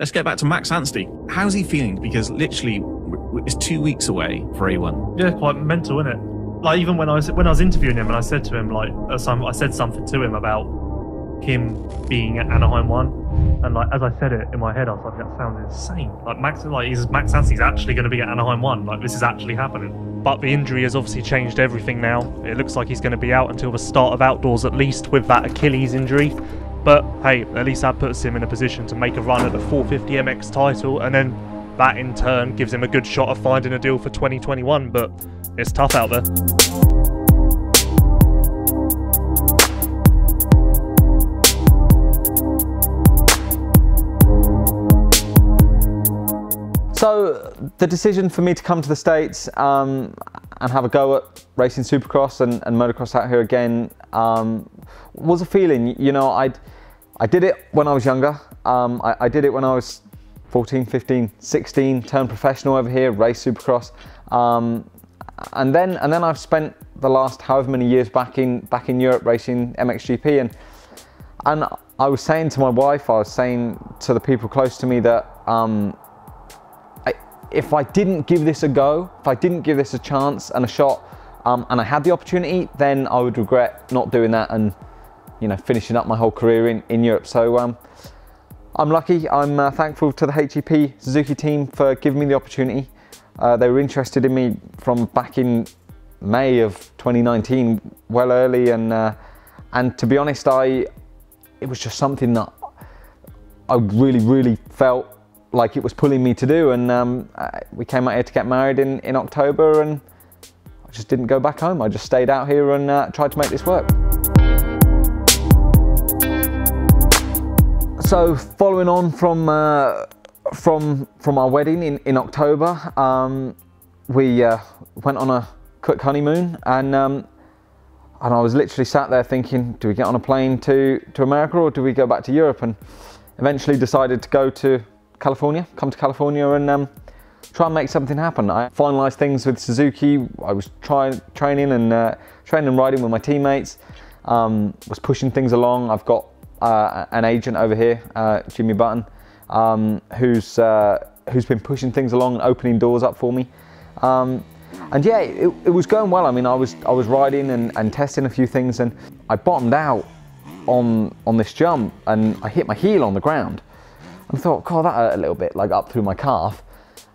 Let's get back to Max Anstie. How's he feeling? Because literally, it's 2 weeks away for A1. Yeah, quite mental, isn't it? Like, even when I was interviewing him, and I said to him, like, I said something to him about him being at Anaheim 1, and like, as I said it in my head, I was like, that sounds insane. Like, Max Anstie's actually going to be at Anaheim 1. Like, this is actually happening. But the injury has obviously changed everything now. It looks like he's going to be out until the start of outdoors, at least with that Achilles injury. But hey, at least that puts him in a position to make a run at the 450 MX title, and then that in turn gives him a good shot of finding a deal for 2021, but it's tough out there. So the decision for me to come to the States and have a go at racing Supercross and motocross out here again was a feeling. You know, I did it when I was younger. I did it when I was 14, 15, 16, turned professional over here, raced Supercross, and then I've spent the last however many years back in Europe racing MXGP, and I was saying to my wife, I was saying to the people close to me that. If I didn't give this a go, if I didn't give this a chance and a shot, and I had the opportunity, then I would regret not doing that and, you know, finishing up my whole career in Europe. So I'm lucky. I'm thankful to the HEP Suzuki team for giving me the opportunity. They were interested in me from back in May of 2019, well early, and to be honest, it was just something that I really, really felt like it was pulling me to do, and we came out here to get married in October, and I just didn't go back home. I just stayed out here and tried to make this work. So following on from our wedding in October, we went on a quick honeymoon, and I was literally sat there thinking, do we get on a plane to America, or do we go back to Europe? And eventually decided to go to California, come to California and try and make something happen. I finalised things with Suzuki. I was training and riding with my teammates, was pushing things along. I've got an agent over here, Jimmy Button, who's been pushing things along and opening doors up for me. And yeah, it was going well. I mean, I was riding and testing a few things, and I bottomed out on this jump, and I hit my heel on the ground. I thought, God, that hurt a little bit, like up through my calf.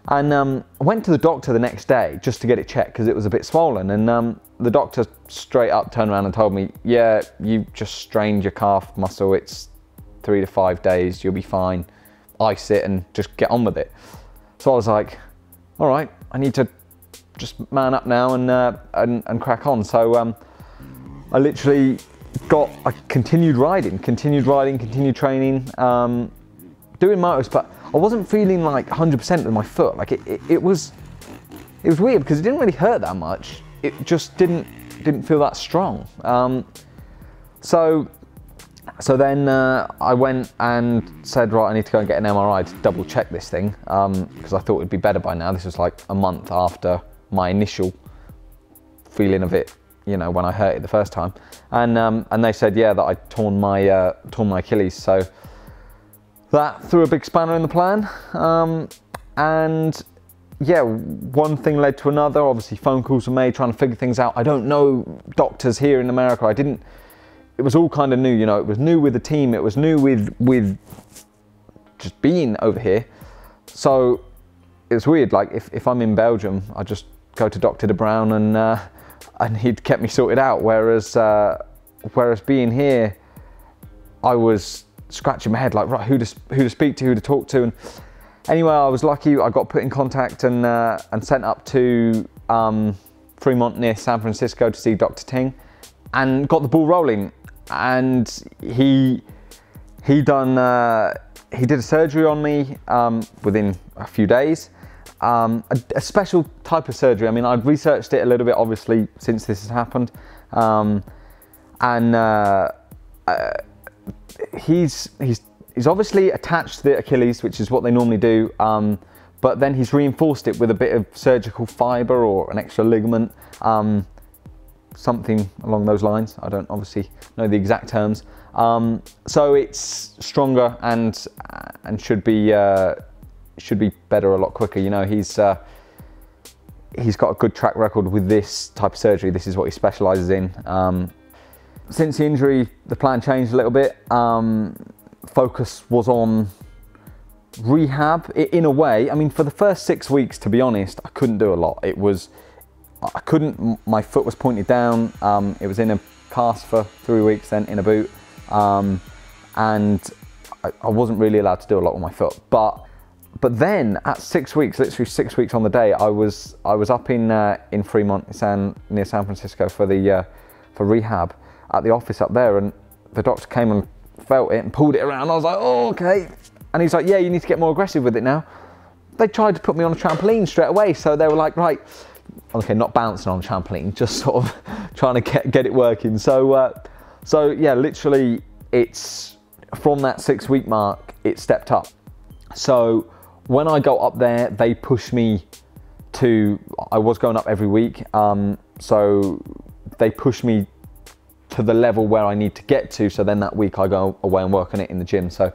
And I went to the doctor the next day just to get it checked because it was a bit swollen. And the doctor straight up turned around and told me, yeah, you just strained your calf muscle. It's 3 to 5 days. You'll be fine. Ice it and just get on with it. So I was like, all right, I need to just man up now and crack on. So I literally continued training. Doing motos, but I wasn't feeling like 100% with my foot. Like it was weird because it didn't really hurt that much. It just didn't feel that strong. So then I went and said, right, I need to go and get an MRI to double check this thing because I thought it'd be better by now. This was like a month after my initial feeling of it, you know, when I hurt it the first time. And they said, yeah, that I'd torn my Achilles. So. That threw a big spanner in the plan, and yeah, one thing led to another. Obviously phone calls were made trying to figure things out. I don't know doctors here in America. It was all kind of new, you know. It was new with the team, it was new with just being over here. So it's weird, like if I'm in Belgium, I just go to Dr. de Brown and he'd kept me sorted out, whereas being here, I was scratching my head, like, right, who to speak to, who to talk to. And anyway, I was lucky. I got put in contact and sent up to Fremont near San Francisco to see Dr. Ting, and got the ball rolling. And he did a surgery on me within a few days, a special type of surgery. I mean, I'd researched it a little bit, obviously, since this has happened, He's obviously attached the Achilles, which is what they normally do, but then he's reinforced it with a bit of surgical fibre or an extra ligament something along those lines. I don't obviously know the exact terms. So it's stronger and should be better a lot quicker. You know, he's got a good track record with this type of surgery. This is what he specializes in. Since the injury, the plan changed a little bit. Focus was on rehab in a way. I mean, for the first 6 weeks, to be honest, I couldn't do a lot. It was, I couldn't, my foot was pointed down. It was in a cast for 3 weeks, then in a boot. And I wasn't really allowed to do a lot with my foot. But then at 6 weeks, literally 6 weeks on the day, I was up in Fremont, near San Francisco for rehab at the office up there, and the doctor came and felt it and pulled it around. I was like, oh, okay. And he's like, yeah, you need to get more aggressive with it now. They tried to put me on a trampoline straight away. So they were like, right, okay, not bouncing on a trampoline, just sort of trying to get it working. So, so yeah, literally it's from that 6 week mark, it stepped up. So when I go up there, they push me to, I was going up every week. So they push me to the level where I need to get to. So then that week I go away and work on it in the gym. So,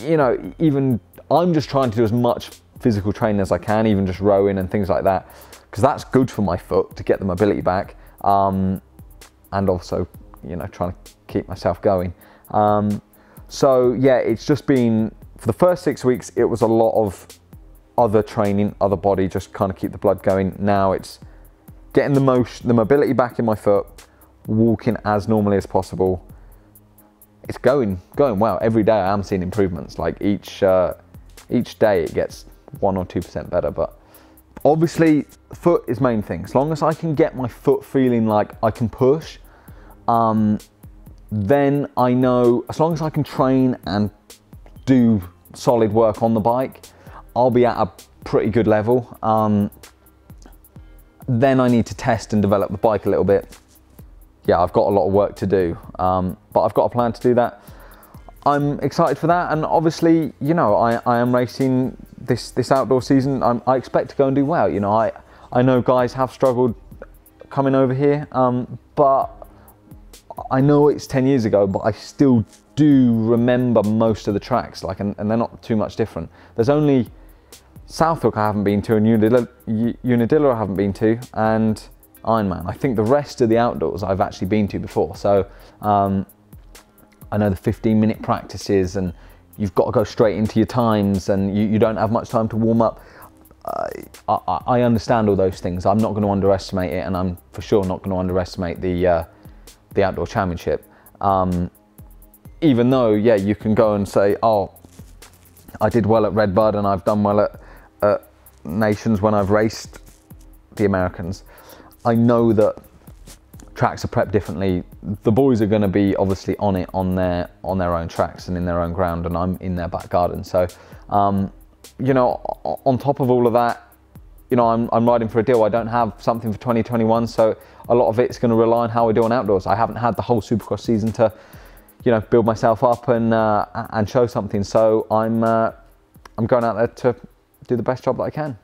you know, even I'm just trying to do as much physical training as I can, even just rowing and things like that, because that's good for my foot to get the mobility back. And also, you know, trying to keep myself going. So yeah, it's just been, for the first 6 weeks, it was a lot of other training, other body, just kind of keep the blood going. Now it's getting the mobility back in my foot, walking as normally as possible. It's going well. Every day I am seeing improvements. Like each day it gets 1 or 2% better. But obviously foot is main thing. As long as I can get my foot feeling like I can push, then I know as long as I can train and do solid work on the bike, I'll be at a pretty good level. Then I need to test and develop the bike a little bit. Yeah, I've got a lot of work to do, but I've got a plan to do that. I'm excited for that, and obviously, you know, I am racing this outdoor season. I expect to go and do well. You know, I know guys have struggled coming over here, but I know it's 10 years ago, but I still do remember most of the tracks, like, and they're not too much different. There's only Southwick I haven't been to, and Unadilla I haven't been to, and Ironman. I think the rest of the outdoors I've actually been to before. So I know the 15-minute practices, and you've got to go straight into your times, and you don't have much time to warm up. I understand all those things. I'm not going to underestimate it, and I'm for sure not going to underestimate the outdoor championship. Even though, yeah, you can go and say, oh, I did well at Redbud, and I've done well at Nations when I've raced the Americans. I know that tracks are prepped differently. The boys are going to be obviously on it on their own tracks and in their own ground, and I'm in their back garden. So, you know, on top of all of that, you know, I'm riding for a deal. I don't have something for 2021, so a lot of it's going to rely on how we do on outdoors. I haven't had the whole Supercross season to, you know, build myself up and show something. So I'm going out there to do the best job that I can.